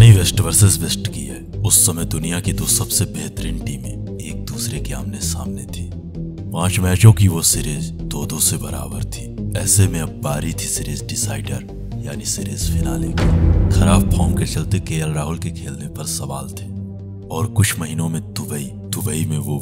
कहानी waste versus West की है। उस समय दुनिया की दो सबसे बेहतरीन टीमें एक दूसरे के आमने सामने थी। 5 मैचों की वो सीरीज 2-2 से बराबर थी। ऐसे में अब बारी थी सीरीज डिसाइडर यानी सीरीज फिनाले की। खराब फॉर्म के चलते केएल राहुल के खेलने पर सवाल थे और कुछ महीनों में दुबई में वो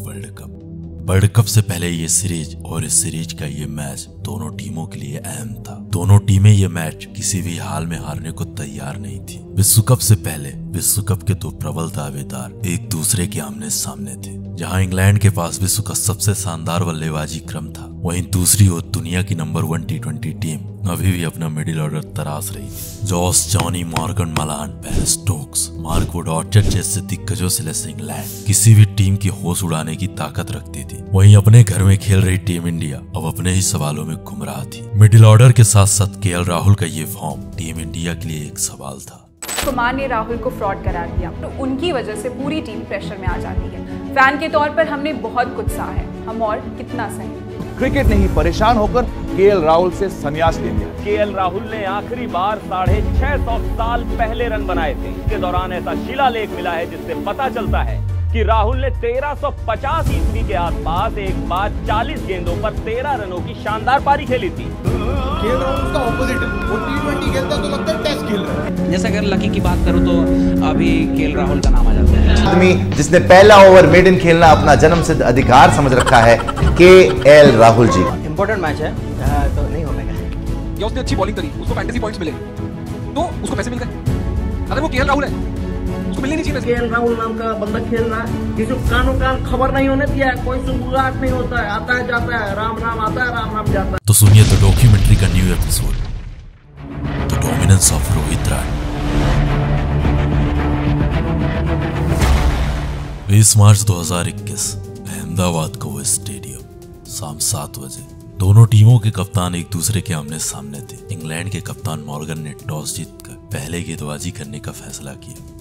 वर्ल्ड कप से पहले ये सीरीज और इस सीरीज का ये मैच दोनों टीमों के लिए अहम था। दोनों टीमें ये मैच किसी भी हाल में हारने को तैयार नहीं थी। विश्व कप से पहले विश्व कप के दो प्रबल दावेदार एक दूसरे के आमने सामने थे। जहां इंग्लैंड के पास विश्व का सबसे शानदार बल्लेबाजी क्रम था, वहीं दूसरी ओर दुनिया की नंबर 1 T20 टीम अभी भी अपना मिडिल ऑर्डर तराश रही थी। Jos, Jonny, Morgan, Malan, Ben Stokes, Mark Wood और चर्च जैसे दिग्गजों से लैस इंग्लैंड किसी भी टीम की होश उड़ाने की ताकत रखती थी। वहीं अपने घर में खेल रही टीम इंडिया अब अपने ही सवालों में घूम रहा थी। मिडिल ऑर्डर के साथ साथ केएल राहुल का ये फॉर्म टीम इंडिया के लिए एक सवाल था। कुमार ने राहुल को फ्रॉड करार दिया तो उनकी वजह से पूरी टीम प्रेशर में आ जाती है। फैन के तौर पर हमने बहुत कुछ सहा है, हम और कितना सहे। क्रिकेट नहीं परेशान होकर केएल राहुल से संन्यास ले लिया। केएल राहुल ने आखिरी बार 650 साल पहले रन बनाए थे। इसके दौरान ऐसा शिलालेख मिला है जिससे पता चलता है कि राहुल ने 1350 ईस्वी के आसपास एक बार 40 गेंदों पर 13 रनों की शानदार पारी खेली थी। केएल राहुल का ऑपोजिट वो T20 खेलता तो लगता है टेस्ट खेल रहा है। जैसे अगर लकी की बात करूं तो अभी केएल राहुल का नाम आ जाता है। आदमी जिसने पहला ओवर मेडन खेलना अपना जन्मसिद्ध अधिकार समझ रखा है, KL Rahul ji. Important match है तो नहीं होने का। उसने अच्छी बॉलिंग करी, उसको फैंटेसी पॉइंट्स मिले तो उसको पैसे मिल गए। अगर वो केएल राहुल है उसको मिलनी चाहिए। केएल राहुल नाम का बंदा खेलना किसी कानों कान खबर नहीं होने दिया है। कोई सुनगुलाहट नहीं होता है, आता है जाता है, राम राम आता है, राम राम जाता है। तो सुनिए तो डॉक्यूमेंट्री का new episode the dominance of Rohit Rai. 20 मार्च 2021 अहमदाबाद का वो स्टेडियम, शाम 7 बजे। दोनों टीमों के कप्तान एक दूसरे के आमने सामने थे। इंग्लैंड के कप्तान मॉर्गन ने टॉस जीतकर पहले गेंदबाजी करने का फैसला किया।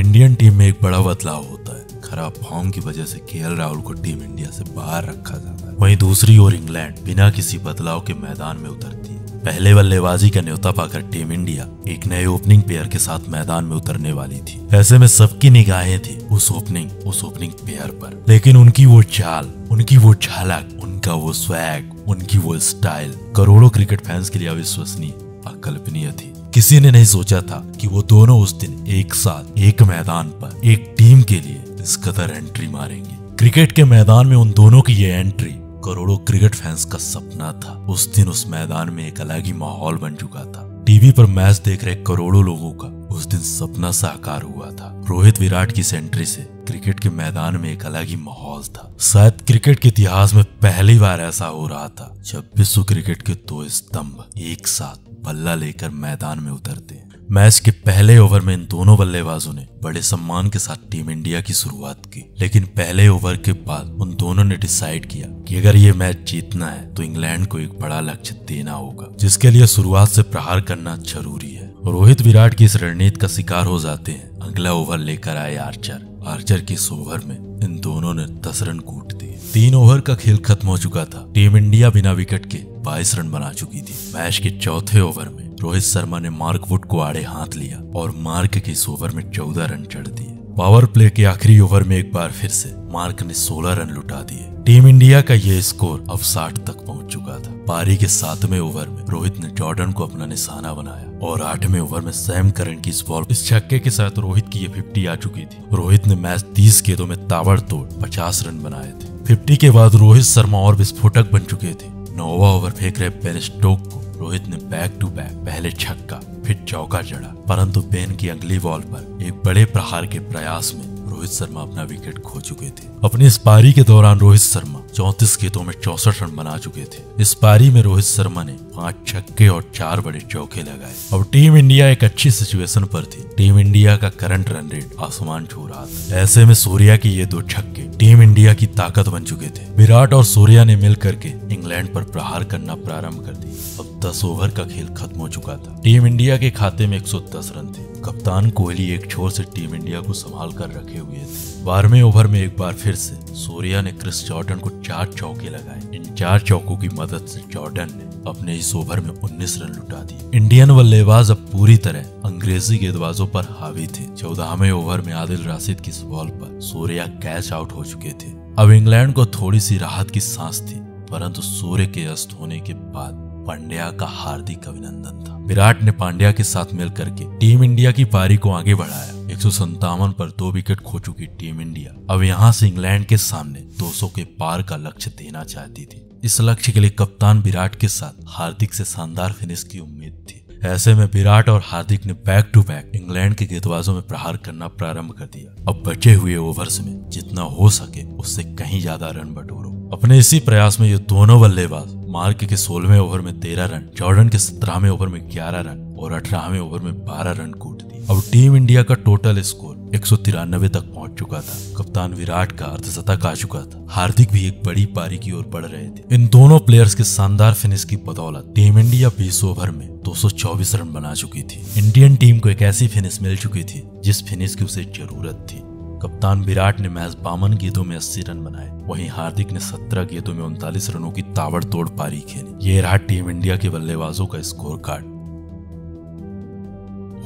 इंडियन टीम में एक बड़ा बदलाव होता है। खराब फॉर्म की वजह से केएल राहुल को टीम इंडिया से बाहर रखा जाता है। वहीं दूसरी ओर इंग्लैंड बिना किसी बदलाव के मैदान में उतरती है। पहले बल्लेबाजी का न्योता पाकर टीम इंडिया एक नए ओपनिंग पेयर के साथ मैदान में उतरने वाली थी। ऐसे में सबकी निगाहें थी उस ओपनिंग पेयर पर, लेकिन उनकी वो चाल, उनकी वो झलक, उनका वो स्वैग, उनकी वो स्टाइल करोड़ों क्रिकेट फैंस के लिए अविश्वसनीय, अकल्पनीय थी। किसी ने नहीं सोचा था कि वो दोनों उस दिन एक साथ एक मैदान पर एक टीम के लिए इस कदर एंट्री मारेंगे। क्रिकेट के मैदान में उन दोनों की ये एंट्री करोड़ों क्रिकेट फैंस का सपना था। उस दिन उस मैदान में एक अलग ही माहौल बन चुका था। टीवी पर मैच देख रहे करोड़ों लोगों का उस दिन सपना साकार हुआ था। रोहित विराट की सेंचुरी से क्रिकेट के मैदान में एक अलग ही माहौल था। शायद क्रिकेट के इतिहास में पहली बार ऐसा हो रहा था जब विश्व क्रिकेट के 2 स्तंभ एक साथ बल्ला लेकर मैदान में उतरते हैं। मैच के पहले ओवर में इन दोनों बल्लेबाजों ने बड़े सम्मान के साथ टीम इंडिया की शुरुआत की, लेकिन पहले ओवर के बाद उन दोनों ने डिसाइड किया कि अगर ये मैच जीतना है तो इंग्लैंड को एक बड़ा लक्ष्य देना होगा, जिसके लिए शुरुआत से प्रहार करना जरूरी है। रोहित विराट की इस रणनीति का शिकार हो जाते हैं। अगला ओवर लेकर आए आर्चर के इस ओवर में इन दोनों ने 10 रन कूट दिए। 3 ओवर का खेल खत्म हो चुका था। टीम इंडिया बिना विकेट के 22 रन बना चुकी थी। मैच के चौथे ओवर में रोहित शर्मा ने मार्क वुड को आड़े हाथ लिया और मार्क के इस ओवर में 14 रन जड़ दिए। पावर प्ले के आखिरी ओवर में एक बार फिर से मार्क ने 16 रन लुटा दिए। टीम इंडिया का ये स्कोर अब 60 तक पहुंच चुका था। पारी के 7वें ओवर में रोहित ने जॉर्डन को अपना निशाना बनाया और 8वें ओवर में सैम करन की इस बॉल इस छक्के के साथ रोहित की ये 50 आ चुकी थी। रोहित ने मैच 30 गेंदों में ताबड़तोड़ 50 रन बनाए थे। 50 के बाद रोहित शर्मा और विस्फोटक बन चुके थे। 9वां ओवर फेंक रहे बेन स्टोक्स को रोहित ने बैक टू बैक पहले छक्का फिर चौका जड़ा, परंतु बेन की अगली बॉल पर एक बड़े प्रहार के प्रयास में रोहित शर्मा अपना विकेट खो चुके थे। अपनी इस पारी के दौरान रोहित शर्मा 34 गेंदों में 64 रन बना चुके थे। इस पारी में रोहित शर्मा ने 5 छक्के और 4 बड़े चौके लगाए। अब टीम इंडिया एक अच्छी सिचुएशन पर थी। टीम इंडिया का करंट रन रेट आसमान छू रहा था। ऐसे में सूर्या की ये 2 छक्के टीम इंडिया की ताकत बन चुके थे। विराट और सूर्या ने मिल करके इंग्लैंड पर प्रहार करना प्रारंभ कर दिया। अब 10 ओवर का खेल खत्म हो चुका था। टीम इंडिया के खाते में 110 रन थे। कप्तान कोहली एक छोर से टीम इंडिया को संभाल कर रखे हुए थे। 12वें ओवर में एक बार फिर से सूर्या ने क्रिस जॉर्डन को 4 चौके लगाए। इन 4 चौकों की मदद से जॉर्डन ने अपने इस ओवर में 19 रन लुटा दिए। इंडियन बल्लेबाज अब पूरी तरह अंग्रेजी गेंदबाजों पर हावी थे। 14वें ओवर में आदिल राशिद की बॉल पर सूर्या कैच आउट हो चुके थे। अब इंग्लैंड को थोड़ी सी राहत की सांस थी, परंतु सूर्य के अस्त होने के बाद पांड्या का हार्दिक अभिनंदन था। विराट ने पांड्या के साथ मिलकर के टीम इंडिया की पारी को आगे बढ़ाया। 157 पर 2 विकेट खो चुकी टीम इंडिया अब यहाँ से इंग्लैंड के सामने 200 के पार का लक्ष्य देना चाहती थी। इस लक्ष्य के लिए कप्तान विराट के साथ हार्दिक से शानदार फिनिश की उम्मीद थी। ऐसे में विराट और हार्दिक ने बैक टू बैक इंग्लैंड के गेंदबाजों में प्रहार करना प्रारंभ कर दिया। अब बचे हुए ओवर्स में जितना हो सके उससे कहीं ज्यादा रन बटोरो। अपने इसी प्रयास में ये दोनों बल्लेबाज मार्क के 16वें ओवर में 13 रन, जॉर्डन के 17वें ओवर में 11 रन और 18वें ओवर में 12 रन कूट दिए। अब टीम इंडिया का टोटल स्कोर 193 तक पहुंच चुका था। कप्तान विराट का अर्धशतक आ चुका था। हार्दिक भी एक बड़ी पारी की ओर बढ़ रहे थे। इन दोनों प्लेयर्स के शानदार फिनिश की बदौलत टीम इंडिया 20 ओवर में 224 रन बना चुकी थी। इंडियन टीम को एक ऐसी फिनिश मिल चुकी थी जिस फिनिश की उसे जरूरत थी। कप्तान विराट ने महज 52 गेंदों में 80 रन बनाए, वहीं हार्दिक ने 17 गेंदों में 39 रनों की ताबड़तोड़ पारी खेली। ये रहा टीम इंडिया के बल्लेबाजों का स्कोर कार्ड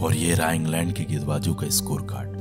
और ये रहा इंग्लैंड के गेंदबाजों का स्कोर कार्ड।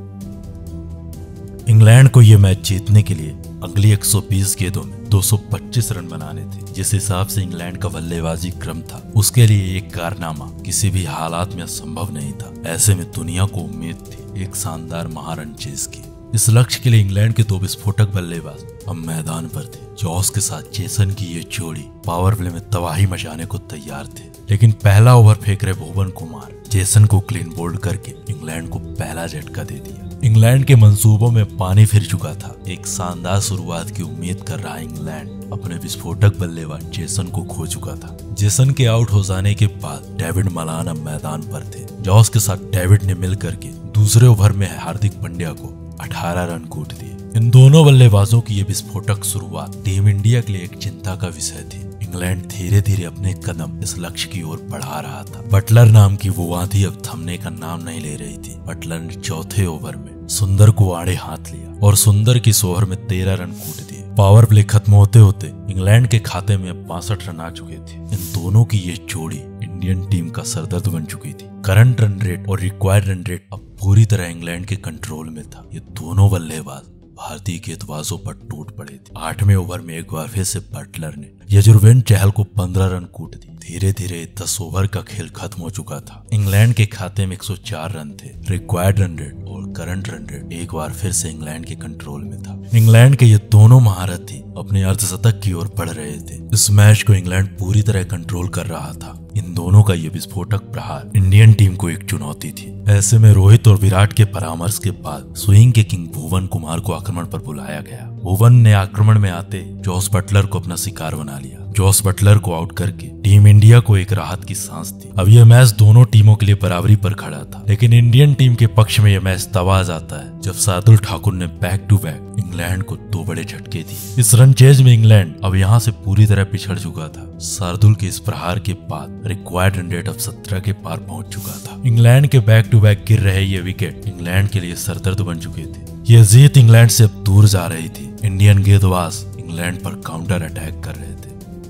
इंग्लैंड को ये मैच जीतने के लिए अगली 120 गेंदों में 225 रन बनाने थे। जिस हिसाब से इंग्लैंड का बल्लेबाजी क्रम था उसके लिए ये कारनामा किसी भी हालात में असंभव नहीं था। ऐसे में दुनिया को उम्मीद थी एक शानदार महारन चेज की। इस लक्ष्य के लिए इंग्लैंड के 2 विस्फोटक बल्लेबाज अब मैदान पर थे। जॉस के साथ जेसन की ये जोड़ी पावर प्ले में तबाही मचाने को तैयार थे, लेकिन पहला ओवर फेंक रहे भुवन कुमार जेसन को क्लीन बोल्ड करके इंग्लैंड को पहला झटका दे दिया। इंग्लैंड के मंसूबों में पानी फिर चुका था। एक शानदार शुरुआत की उम्मीद कर रहा इंग्लैंड अपने विस्फोटक बल्लेबाज जेसन को खो चुका था। जेसन के आउट हो जाने के बाद डेविड मलान अब मैदान पर थे। जॉस के साथ डेविड ने मिल करके दूसरे ओवर में हार्दिक पांड्या को 18 रन कूट दिए। इन दोनों बल्लेबाजों की ये विस्फोटक शुरुआत टीम इंडिया के लिए एक चिंता का विषय थी। इंग्लैंड धीरे धीरे अपने कदम इस लक्ष्य की ओर बढ़ा रहा था। बटलर नाम की वो आंधी अब थमने का नाम नहीं ले रही थी। बटलर ने 4थे ओवर में सुंदर को आड़े हाथ लिया और सुंदर की ओवर में 13 रन कूट दिए। पावर प्ले खत्म होते होते इंग्लैंड के खाते में 62 रन आ चुके थे। इन दोनों की ये जोड़ी इंडियन टीम का सरदर्द बन चुकी थी। करंट रन रेट और रिक्वायर्ड रन रेट अब पूरी तरह इंग्लैंड के कंट्रोल में था। ये दोनों बल्लेबाज भारतीय गेंदबाजों पर टूट पड़े थे। 8वें ओवर में एक बार फिर से बटलर ने युजवेंद्र चहल को 15 रन कूट दिए। धीरे धीरे 10 ओवर का खेल खत्म हो चुका था। इंग्लैंड के खाते में 104 रन थे। रिक्वायर्ड रन रेट और करंट रन रेट एक बार फिर से इंग्लैंड के कंट्रोल में था। इंग्लैंड के ये दोनों महारथी अपने अर्धशतक की ओर बढ़ रहे थे। इस मैच को इंग्लैंड पूरी तरह कंट्रोल कर रहा था। इन दोनों का ये विस्फोटक प्रहार इंडियन टीम को एक चुनौती थी। ऐसे में रोहित और विराट के परामर्श के बाद स्विंग के किंग भुवन कुमार को आक्रमण पर बुलाया गया। भुवन ने आक्रमण में आते जॉस बटलर को अपना शिकार बना लिया। जॉस बटलर को आउट करके टीम इंडिया को एक राहत की सांस थी। अब यह मैच दोनों टीमों के लिए बराबरी पर खड़ा था, लेकिन इंडियन टीम के पक्ष में यह मैच तब आ जाता है जब शार्दुल ठाकुर ने बैक टू बैक इंग्लैंड को 2 बड़े झटके दिए। इस रन चेज में इंग्लैंड अब यहाँ से पूरी तरह पिछड़ चुका था। शार्दुल के इस प्रहार के बाद रिक्वायर्ड रन रेट अब 17 के पार पहुँच चुका था। इंग्लैंड के बैक टू बैक गिर रहे ये विकेट इंग्लैंड के लिए सरदर्द बन चुके थे। यह जीत इंग्लैंड से अब दूर जा रही थी। इंडियन गेंदबाज इंग्लैंड पर काउंटर अटैक कर रहे थे।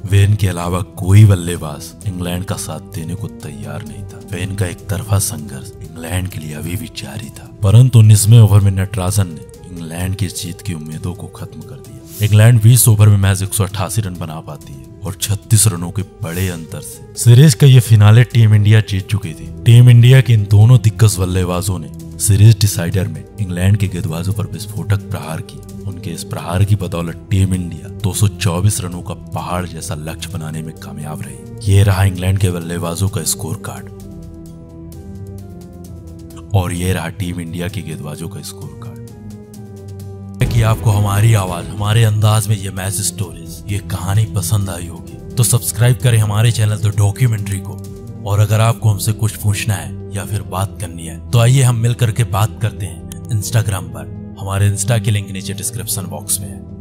वेन के अलावा कोई बल्लेबाज इंग्लैंड का साथ देने को तैयार नहीं था। वेन का एक तरफा संघर्ष इंग्लैंड के लिए अभी भी जारी था, परंतु 19वें ओवर में नटराजन ने इंग्लैंड की जीत की उम्मीदों को खत्म कर दिया। इंग्लैंड 20 ओवर में महज 188 रन बना पाती है और 36 रनों के बड़े अंतर से सीरीज का ये फिनाले टीम इंडिया जीत चुकी थी। टीम इंडिया के इन दोनों दिग्गज बल्लेबाजों ने सीरीज डिसाइडर में इंग्लैंड के गेंदबाजों पर विस्फोटक प्रहार की। उनके इस प्रहार की बदौलत टीम इंडिया 224 रनों का पहाड़ जैसा लक्ष्य बनाने में कामयाब रही। ये रहा इंग्लैंड के बल्लेबाजों का स्कोर कार्ड और ये रहा टीम इंडिया के गेंदबाजों का स्कोर कार्ड। कि आपको हमारी आवाज, हमारे अंदाज में ये मैच स्टोरीज, ये कहानी पसंद आई होगी तो सब्सक्राइब करें हमारे चैनल तो डॉक्यूमेंट्री को। और अगर आपको हमसे कुछ पूछना है या फिर बात करनी है तो आइए हम मिल करके बात करते हैं इंस्टाग्राम पर। हमारे इंस्टा की लिंक नीचे डिस्क्रिप्शन बॉक्स में है।